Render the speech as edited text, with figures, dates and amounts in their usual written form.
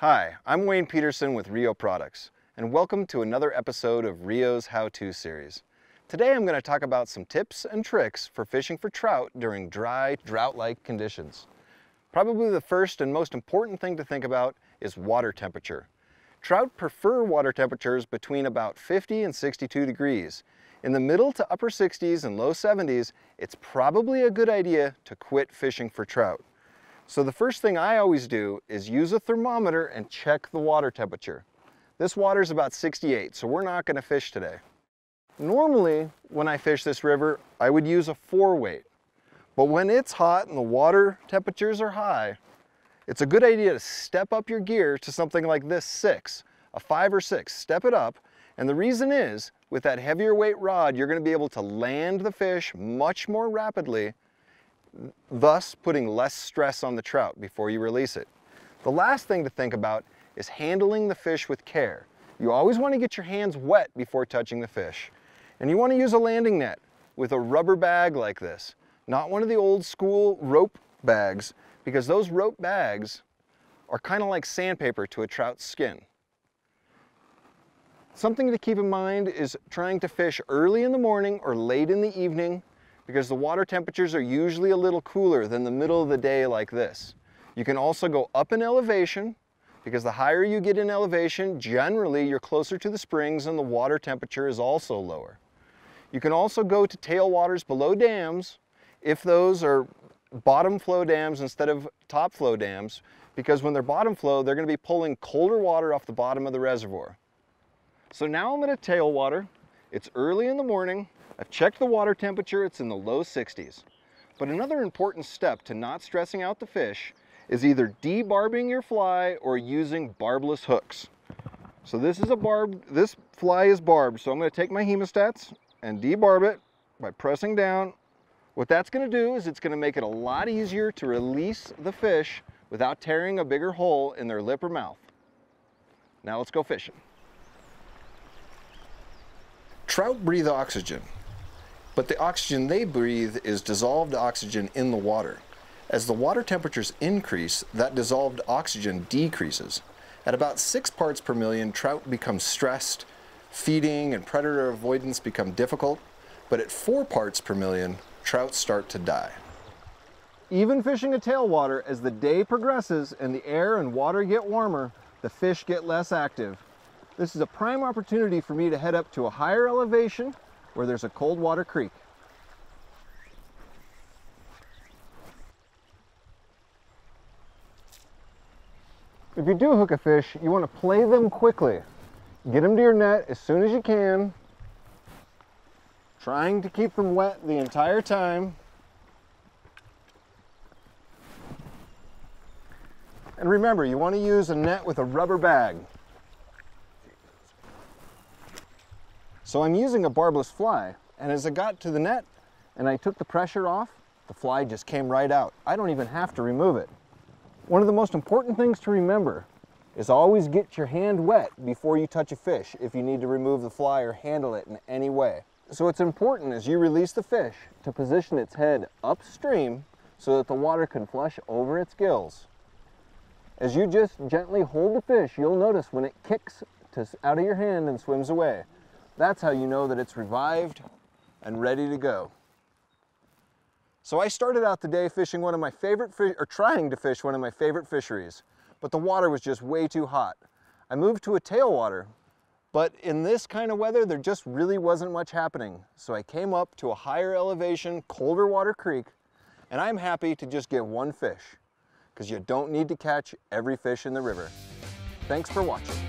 Hi, I'm Wayne Peterson with Rio Products, and welcome to another episode of Rio's How-To series. Today I'm going to talk about some tips and tricks for fishing for trout during dry, drought-like conditions. Probably the first and most important thing to think about is water temperature. Trout prefer water temperatures between about 50 and 62 degrees. In the middle to upper 60s and low 70s, it's probably a good idea to quit fishing for trout. So the first thing I always do is use a thermometer and check the water temperature. This water's about 68, so we're not gonna fish today. Normally, when I fish this river, I would use a 4-weight. But when it's hot and the water temperatures are high, it's a good idea to step up your gear to something like this 6, a 5 or 6, step it up. And the reason is, with that heavier weight rod, you're gonna be able to land the fish much more rapidly, thus putting less stress on the trout before you release it. The last thing to think about is handling the fish with care. You always want to get your hands wet before touching the fish. And you want to use a landing net with a rubber bag like this, not one of the old school rope bags, because those rope bags are kind of like sandpaper to a trout's skin. Something to keep in mind is trying to fish early in the morning or late in the evening, because the water temperatures are usually a little cooler than the middle of the day like this. You can also go up in elevation, because the higher you get in elevation, generally you're closer to the springs and the water temperature is also lower. You can also go to tailwaters below dams, if those are bottom flow dams instead of top flow dams, because when they're bottom flow, they're going to be pulling colder water off the bottom of the reservoir. So now I'm at a tailwater. It's early in the morning. I've checked the water temperature, it's in the low 60s. But another important step to not stressing out the fish is either debarbing your fly or using barbless hooks. So this fly is barbed, so I'm gonna take my hemostats and debarb it by pressing down. What that's gonna do is it's gonna make it a lot easier to release the fish without tearing a bigger hole in their lip or mouth. Now let's go fishing. Trout breathe oxygen, but the oxygen they breathe is dissolved oxygen in the water. As the water temperatures increase, that dissolved oxygen decreases. At about 6 parts per million, trout become stressed, feeding and predator avoidance become difficult, but at 4 parts per million, trout start to die. Even fishing a tailwater, as the day progresses and the air and water get warmer, the fish get less active. This is a prime opportunity for me to head up to a higher elevation where there's a cold water creek. If you do hook a fish, you want to play them quickly. Get them to your net as soon as you can, trying to keep them wet the entire time. And remember, you want to use a net with a rubber bag. So I'm using a barbless fly, and as I got to the net and I took the pressure off, the fly just came right out. I don't even have to remove it. One of the most important things to remember is always get your hand wet before you touch a fish if you need to remove the fly or handle it in any way. So it's important as you release the fish to position its head upstream so that the water can flush over its gills. As you just gently hold the fish, you'll notice when it kicks out of your hand and swims away. That's how you know that it's revived and ready to go. So I started out the day fishing one of my favorite fish, or trying to fish one of my favorite fisheries, but the water was just way too hot. I moved to a tailwater, but in this kind of weather, there just really wasn't much happening. So I came up to a higher elevation, colder water creek, and I'm happy to just get one fish, because you don't need to catch every fish in the river. Thanks for watching.